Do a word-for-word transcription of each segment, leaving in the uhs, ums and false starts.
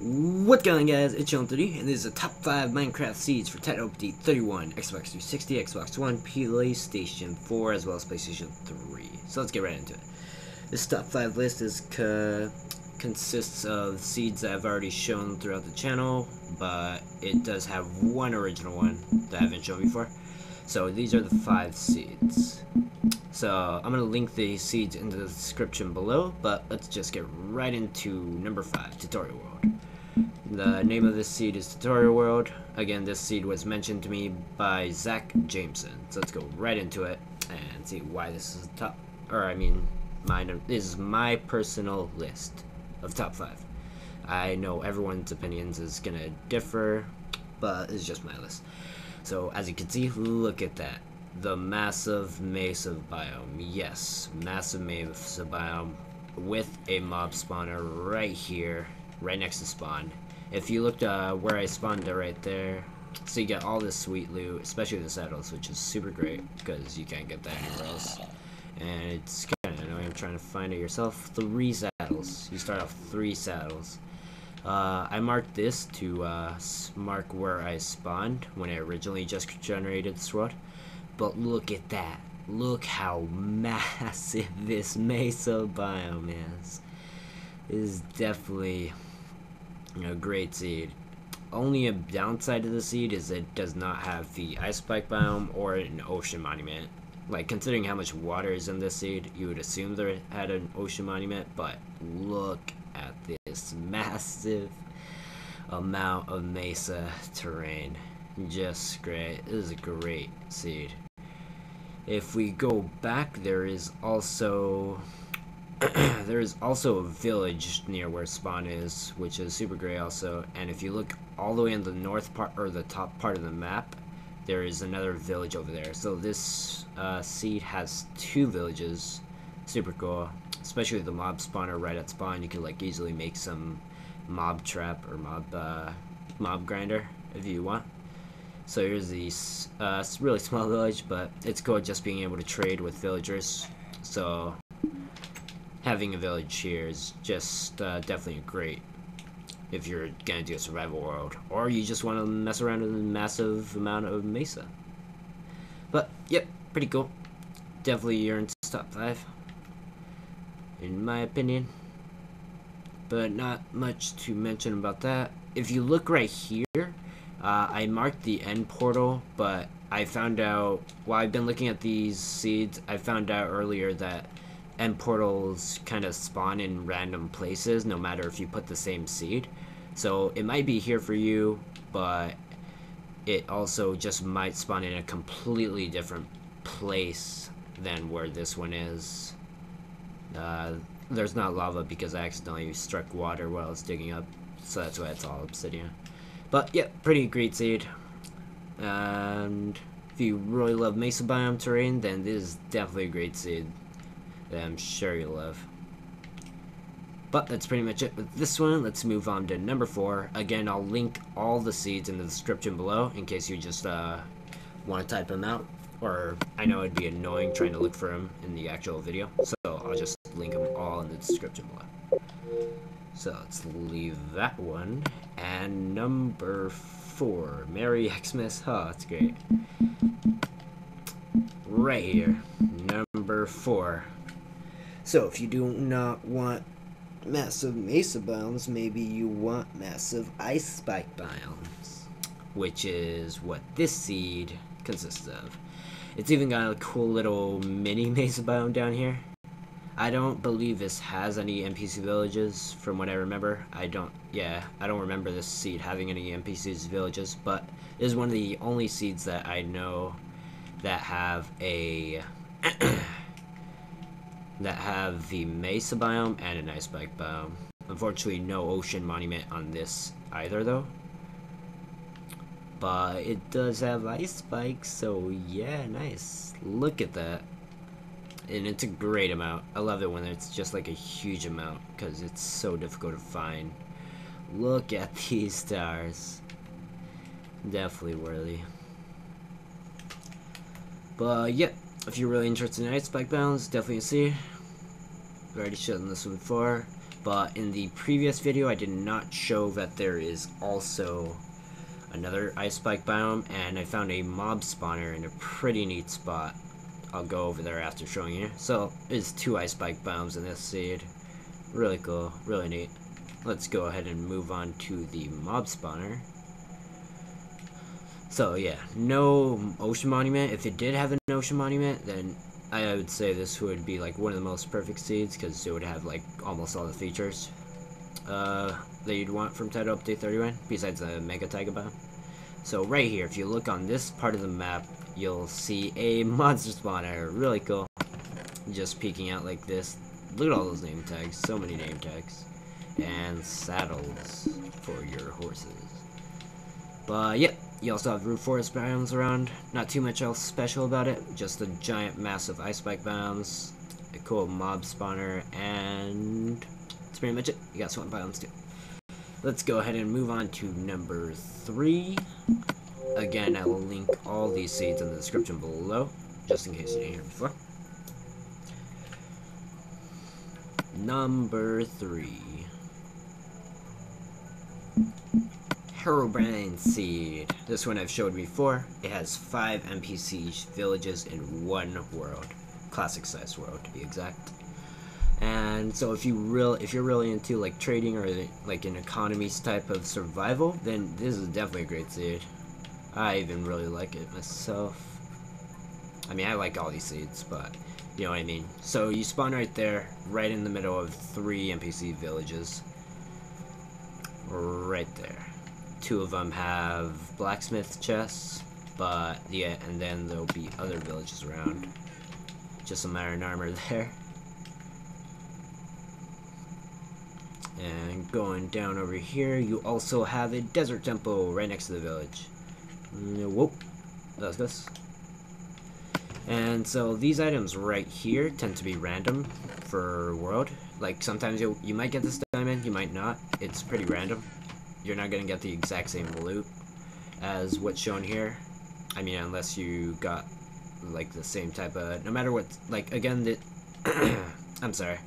What's going on, guys? It's shellin three D, and this is the top five Minecraft seeds for Title Update thirty-one, Xbox three sixty, Xbox One, PlayStation four, as well as PlayStation three. So let's get right into it. This top five list is co consists of seeds that I've already shown throughout the channel, but it does have one original one that I haven't shown before. So these are the five seeds. So I'm going to link the seeds into the description below, but let's just get right into number five, Tutorial World. The name of this seed is Tutorial World. Again, this seed was mentioned to me by Zach Jameson. So let's go right into it and see why this is top, or I mean, mine, this is my personal list of top five. I know everyone's opinions is gonna differ, but it's just my list. So as you can see, look at that. The massive massive biome. Yes, massive massive biome with a mob spawner right here, right next to spawn. If you looked uh, where I spawned it right there, so you get all this sweet loot, especially the saddles, which is super great because you can't get that anywhere else. And it's kind of annoying trying to find it yourself. Three saddles. You start off three saddles. Uh, I marked this to uh, mark where I spawned when I originally just generated this world. But look at that. Look how massive this mesa biome is. Is definitely a great seed. Only a downside to the seed is it does not have the ice spike biome or an ocean monument. Like, considering how much water is in this seed, you would assume there had an ocean monument, but look at this massive amount of mesa terrain. Just great. This is a great seed. If we go back, there is also there is also a village near where spawn is, which is super great also. And if you look all the way in the north part, or the top part of the map, there is another village over there. So this uh, seed has two villages. Super cool, especially the mob spawner right at spawn. You can like easily make some mob trap or mob uh, mob grinder if you want. So here's the uh, really small village, but it's cool just being able to trade with villagers. So having a village here is just uh, definitely great if you're gonna do a survival world, or you just want to mess around with a massive amount of mesa. But yep, pretty cool. Definitely earns top five in my opinion, but not much to mention about that. If you look right here, uh, I marked the end portal, but I found out while I've been looking at these seeds, I found out earlier that end portals kind of spawn in random places no matter if you put the same seed. So it might be here for you, but it also just might spawn in a completely different place than where this one is. Uh, there's not lava because I accidentally struck water while I was digging up, so that's why it's all obsidian. But yeah, pretty great seed. And if you really love mesa biome terrain, then this is definitely a great seed that I'm sure you'll love. But that's pretty much it with this one. Let's move on to number four. Again, I'll link all the seeds in the description below in case you just uh, want to type them out, or I know it'd be annoying trying to look for them in the actual video, so I'll just link them all in the description below. So let's leave that one. And number four, Merry Xmas. Oh, that's great. Right here, number four. So if you do not want massive mesa biomes, maybe you want massive ice spike biomes, which is what this seed consists of. It's even got a cool little mini mesa biome down here. I don't believe this has any N P C villages from what I remember. I don't, yeah, I don't remember this seed having any N P Cs villages, but it is one of the only seeds that I know that have a... that have the mesa biome and an ice spike biome. Unfortunately, no ocean monument on this either though, but it does have ice spikes, so yeah, nice. Look at that. And it's a great amount. I love it when it's just like a huge amount because it's so difficult to find. Look at these stars. Definitely worthy. But yep, yeah. If you're really interested in ice spike biomes, definitely see. I've already shown this one before, but in the previous video I did not show that there is also another ice spike biome, and I found a mob spawner in a pretty neat spot. I'll go over there after showing you. So there's two ice spike biomes in this seed. Really cool, really neat. Let's go ahead and move on to the mob spawner. So yeah, no ocean monument. If it did have an ocean monument, then I would say this would be like one of the most perfect seeds, because it would have like almost all the features uh, that you'd want from Title Update thirty-one, besides the Mega Taiga Bomb. So right here, if you look on this part of the map, you'll see a monster spawner. Really cool. Just peeking out like this. Look at all those name tags. So many name tags. And saddles for your horses. But yep, you also have root forest biomes around. Not too much else special about it. Just the giant, massive ice spike biomes, a cool mob spawner, and that's pretty much it. You got swamp biomes too. Let's go ahead and move on to number three. Again, I will link all these seeds in the description below, just in case you didn't hear before. Number three. Herobrine seed. This one I've showed before. It has five N P C villages in one world. Classic size world, to be exact. And so if you real if you're really into like trading or like an economies type of survival, then this is definitely a great seed. I even really like it myself. I mean, I like all these seeds, but you know what I mean. So you spawn right there, right in the middle of three N P C villages. Right there. Two of them have blacksmith chests, but yeah, and then there'll be other villages around. Just some iron armor there. And going down over here, you also have a desert temple right next to the village. Whoop, that's this. And so these items right here tend to be random for world. Like sometimes you you might get this diamond, you might not. It's pretty random. You're not going to get the exact same loot as what's shown here. I mean, unless you got like the same type of, no matter what, like again, the I'm sorry.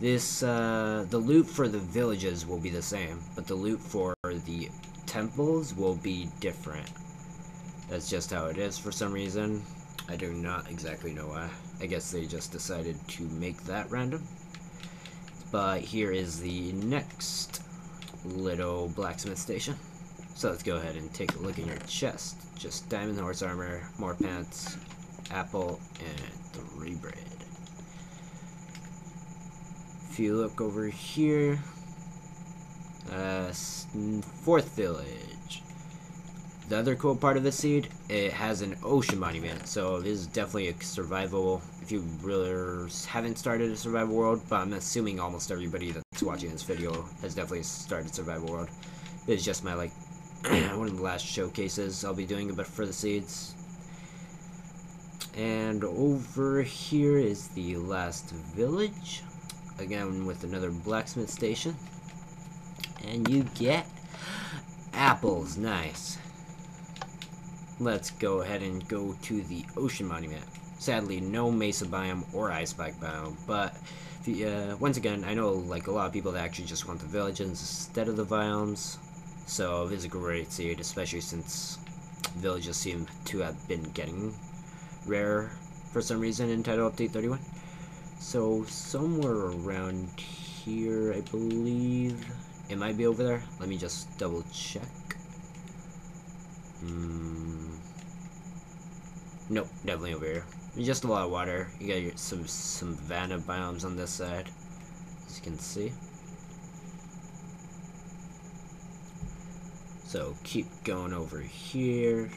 This uh the loot for the villages will be the same, but the loot for the temples will be different. That's just how it is for some reason. I do not exactly know why. I guess they just decided to make that random. But here is the next little blacksmith station. So let's go ahead and take a look in your chest. Just diamond horse armor, more pants, apple, and three bread. If you look over here, uh, fourth village. The other cool part of this seed, it has an ocean monument, so this is definitely a survival. If you really haven't started a survival world, but I'm assuming almost everybody that's watching this video has definitely started survival world. It's just my like one of the last showcases I'll be doing about for the seeds. And over here is the last village, again with another blacksmith station, and you get apples. Nice. Let's go ahead and go to the ocean monument. Sadly, no mesa biome or ice spike biome, but the, uh, once again, I know like a lot of people that actually just want the villages instead of the biomes, so this is a great seed, especially since villages seem to have been getting rarer for some reason in Title Update thirty-one. So somewhere around here, I believe it might be over there. Let me just double check. Mm. Nope, definitely over here. Just a lot of water. You got your, some some savanna biomes on this side, as you can see. So keep going over here,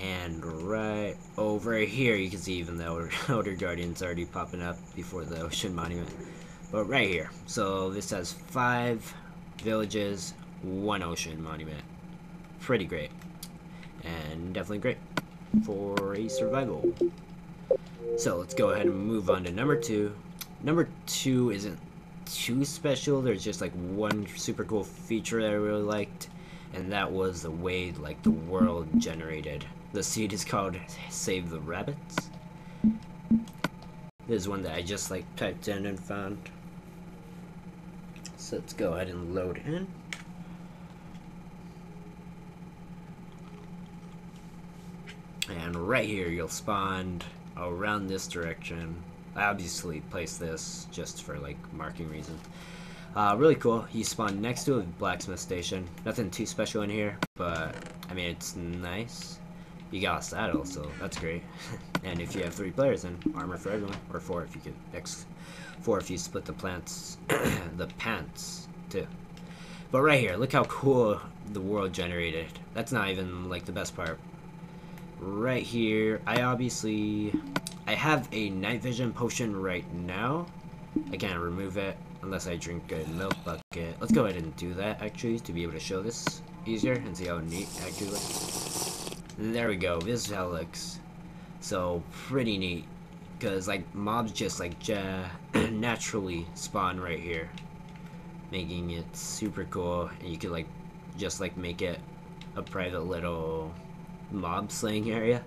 and right over here you can see even the Elder Guardian's already popping up before the ocean monument. But right here, so this has five villages, one ocean monument. Pretty great, and definitely great for a survival. So let's go ahead and move on to number two. Number two isn't too special. There's just like one super cool feature that I really liked, and that was the way like the world generated. The seed is called Save the Rabbits. This is one that I just like typed in and found. So let's go ahead and load in. And right here you'll spawn around this direction. I obviously placed this just for like marking reasons. Uh, really cool, you spawn next to a blacksmith station. Nothing too special in here, but I mean it's nice. You got a saddle, so that's great. And if you have three players, then armor for everyone, or four if you could X four if you split the plants the pants too. But right here, look how cool the world generated. That's not even like the best part. Right here, I obviously I have a night vision potion right now. I can't remove it unless I drink a milk bucket. Let's go ahead and do that actually to be able to show this easier and see how neat it actually looks. And there we go, this is how it looks. So pretty neat, because like mobs just like ja naturally spawn right here, making it super cool. And you could like just like make it a private little mob slaying area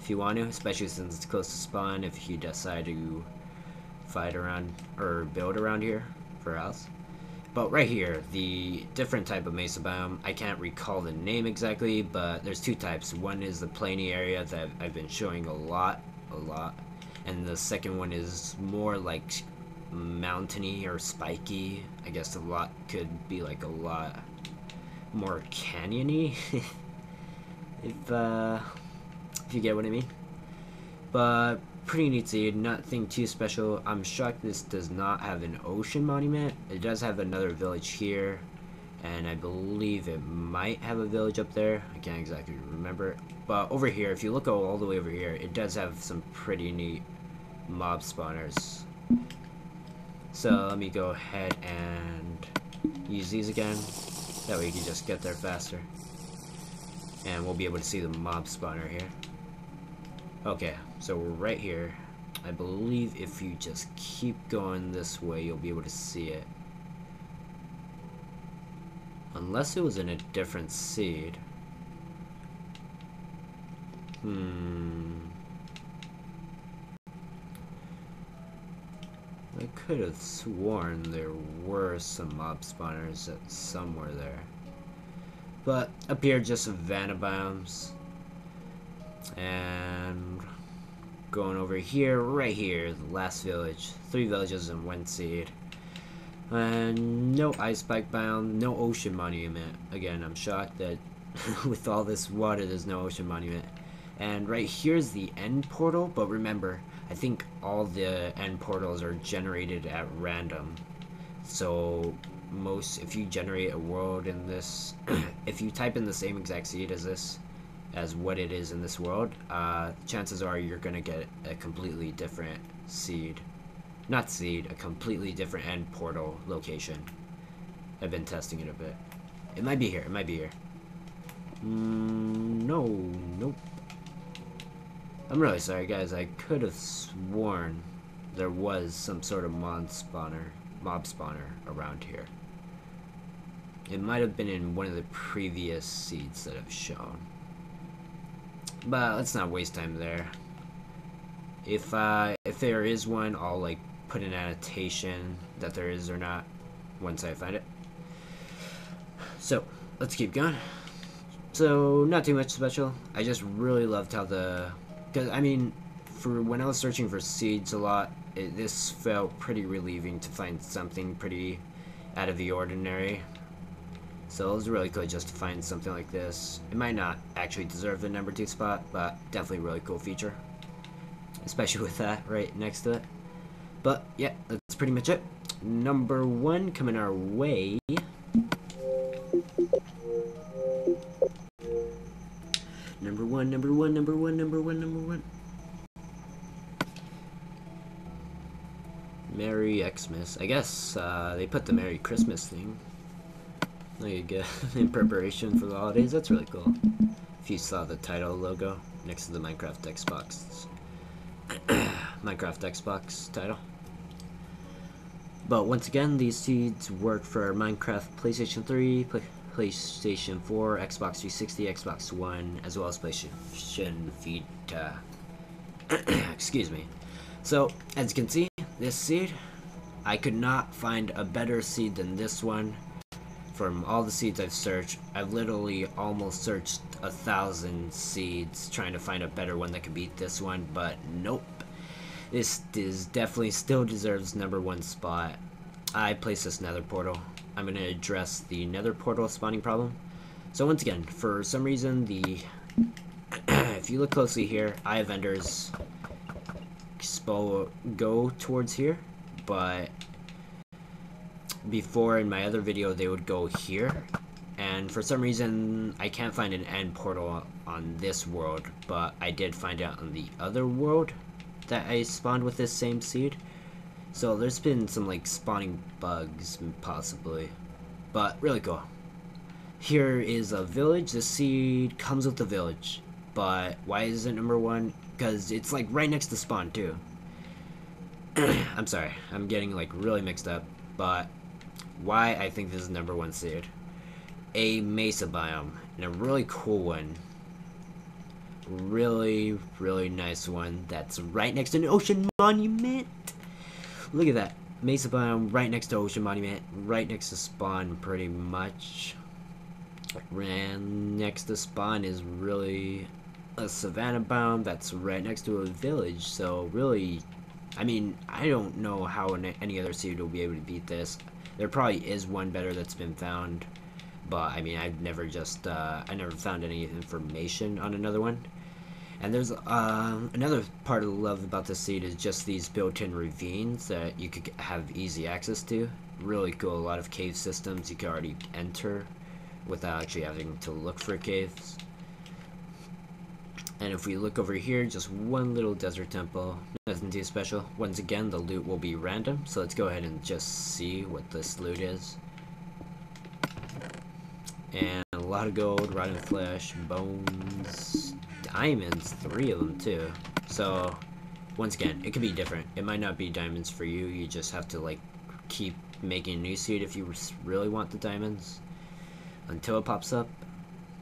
if you want to, especially since it's close to spawn if you decide to fight around or build around here for us. But right here, the different type of mesa biome, I can't recall the name exactly, but there's two types. One is the plainy area that I've been showing a lot a lot, and the second one is more like mountainy or spiky. I guess a lot could be like a lot more canyony. If, uh, if you get what I mean. But pretty neat seed, nothing too special. I'm shocked this does not have an ocean monument. It does have another village here, and I believe it might have a village up there. I can't exactly remember. But over here, if you look all the way over here, it does have some pretty neat mob spawners. So let me go ahead and use these again. That way you can just get there faster. And we'll be able to see the mob spawner here. Okay, so we're right here. I believe if you just keep going this way, you'll be able to see it. Unless it was in a different seed. Hmm. I could have sworn there were some mob spawners at somewhere there. But up here, just savanna biomes. And going over here, right here, the last village. Three villages and one seed. And no ice spike biome, no ocean monument. Again, I'm shocked that with all this water, there's no ocean monument. And right here's the end portal, but remember, I think all the end portals are generated at random. So most, if you generate a world in this, if you type in the same exact seed as this, as what it is in this world, uh, chances are you're gonna get a completely different seed, not seed, a completely different end portal location. I've been testing it a bit. It might be here. It might be here. Mm, no, nope. I'm really sorry, guys. I could have sworn there was some sort of mob spawner, mob spawner around here. It might have been in one of the previous seeds that I've shown. But let's not waste time there. If uh, if there is one, I'll like put an annotation that there is or not once I find it. So let's keep going. So not too much special. I just really loved how the, because I mean, for when I was searching for seeds a lot, it, this felt pretty relieving to find something pretty out of the ordinary. So it was really cool just to find something like this. It might not actually deserve the number two spot, but definitely a really cool feature. Especially with that right next to it. But yeah, that's pretty much it. Number one coming our way. Number one, number one, number one, number one, number one. Merry Xmas. I guess uh, they put the Merry Christmas thing. There you go, in preparation for the holidays. That's really cool. If you saw the title logo next to the Minecraft Xbox, Minecraft Xbox title. But once again, these seeds work for Minecraft, PlayStation three, Play PlayStation four, Xbox three sixty, Xbox One, as well as PlayStation Vita. Excuse me. So as you can see, this seed I could not find a better seed than this one. From all the seeds I've searched, I've literally almost searched a thousand seeds trying to find a better one that could beat this one, but nope. This is definitely still deserves number one spot. I placed this nether portal. I'm going to address the nether portal spawning problem. So once again, for some reason, the if you look closely here, I have enders go towards here, but before in my other video they would go here, and for some reason I can't find an end portal on this world, but I did find out on the other world that I spawned with this same seed. So there's been some like spawning bugs possibly, but really cool. Here is a village. The seed comes with the village, but why is it number one? Because it's like right next to spawn too. I'm sorry, I'm getting like really mixed up, but why I think this is number one seed. A mesa biome, and a really cool one. Really, really nice one that's right next to an ocean monument. Look at that. Mesa biome right next to ocean monument, right next to spawn pretty much. And next to spawn is really a savanna biome that's right next to a village, so really, I mean, I don't know how any other seed will be able to beat this. There probably is one better that's been found, but I mean, I've never just, uh, I never found any information on another one. And there's, uh, another part I love about this seed is just these built-in ravines that you could have easy access to. Really cool, a lot of cave systems you can already enter without actually having to look for caves. And if we look over here, just one little desert temple, nothing too special. Once again, the loot will be random, so let's go ahead and just see what this loot is. And a lot of gold, rotten flesh, bones, diamonds, three of them too. So once again, it could be different. It might not be diamonds for you, you just have to like keep making a new seed if you really want the diamonds until it pops up.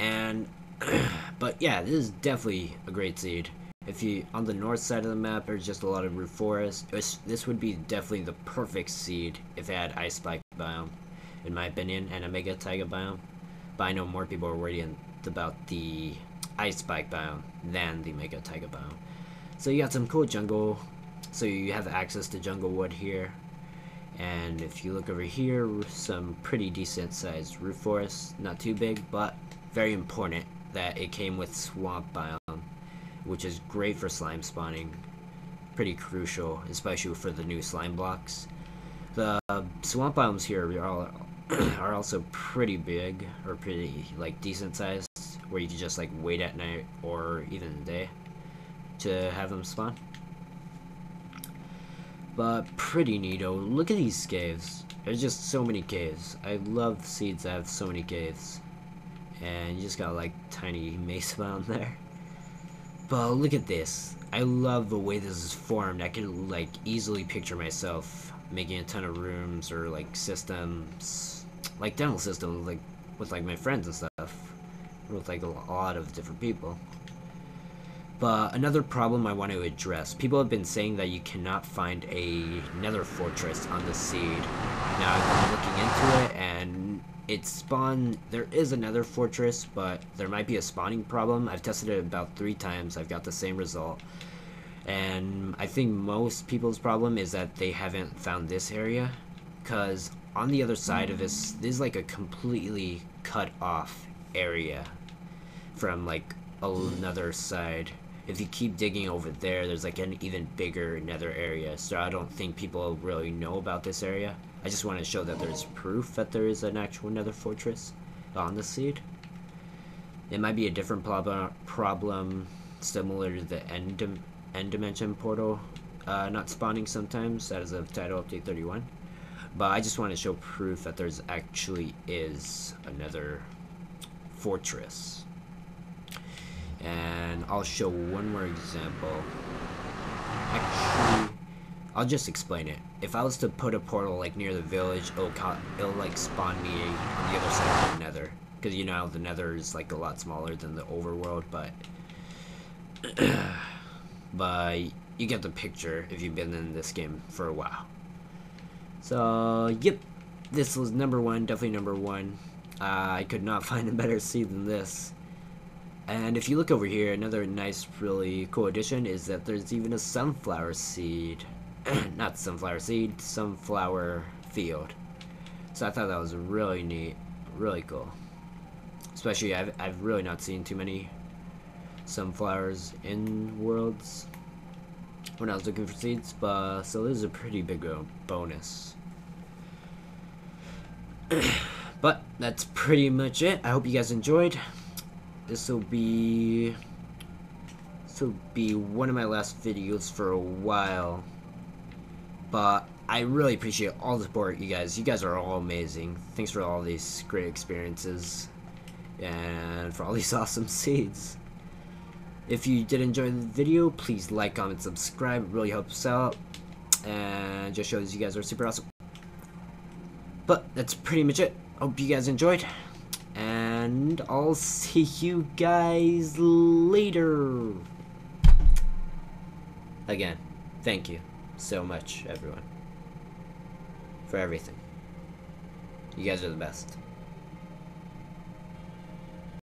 And but yeah, this is definitely a great seed. If you on the north side of the map there's just a lot of root forest, this would be definitely the perfect seed if it had ice spike biome, in my opinion, and omega taiga biome. But I know more people are worried about the ice spike biome than the omega taiga biome. So you got some cool jungle, so you have access to jungle wood here. And if you look over here, some pretty decent sized root forest, not too big, but very important that it came with swamp biome, which is great for slime spawning. Pretty crucial, especially for the new slime blocks. The uh, swamp biomes here are, all, are also pretty big, or pretty like decent sized, where you can just like wait at night or even day to have them spawn. But pretty neato. Look at these caves. There's just so many caves. I love seeds that have so many caves. And you just got like tiny mesa biome there. But look at this. I love the way this is formed. I can like easily picture myself making a ton of rooms or like systems, like dental systems, like with like my friends and stuff, with like a lot of different people. But another problem I want to address. People have been saying that you cannot find a nether fortress on the seed. Now I've been looking into it, and it spawned, there is another fortress, but there might be a spawning problem. I've tested it about three times, I've got the same result. And I think most people's problem is that they haven't found this area, because on the other side of this, this is like a completely cut off area from like another side. If you keep digging over there, there's like an even bigger nether area, so I don't think people really know about this area. I just want to show that there's proof that there is an actual nether fortress on the seed. It might be a different problem, problem similar to the end, end dimension portal uh, not spawning sometimes, as of Title Update thirty-one. But I just want to show proof that there's actually is another fortress. And I'll show one more example. Actually, I'll just explain it. If I was to put a portal like near the village, it'll, it'll like spawn me on the other side of the nether, because you know the nether is like a lot smaller than the overworld, but but you get the picture if you've been in this game for a while. So yep, this was number one, definitely number one. Uh, I could not find a better seed than this. And if you look over here, another nice, really cool addition is that there's even a sunflower seed. Not sunflower seed, sunflower field. So I thought that was really neat, really cool. Especially, I've, I've really not seen too many sunflowers in worlds when I was looking for seeds, but so this is a pretty big bonus. But that's pretty much it. I hope you guys enjoyed. This will be this will be one of my last videos for a while, but I really appreciate all the support, you guys. You guys are all amazing. Thanks for all these great experiences and for all these awesome seeds. If you did enjoy the video, please like, comment, subscribe. It really helps out and just shows you guys are super awesome. But that's pretty much it. Hope you guys enjoyed, and I'll see you guys later. Again, thank you so much, everyone, for everything. You guys are the best.